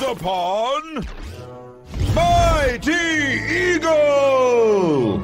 Once upon Mighty Eagle!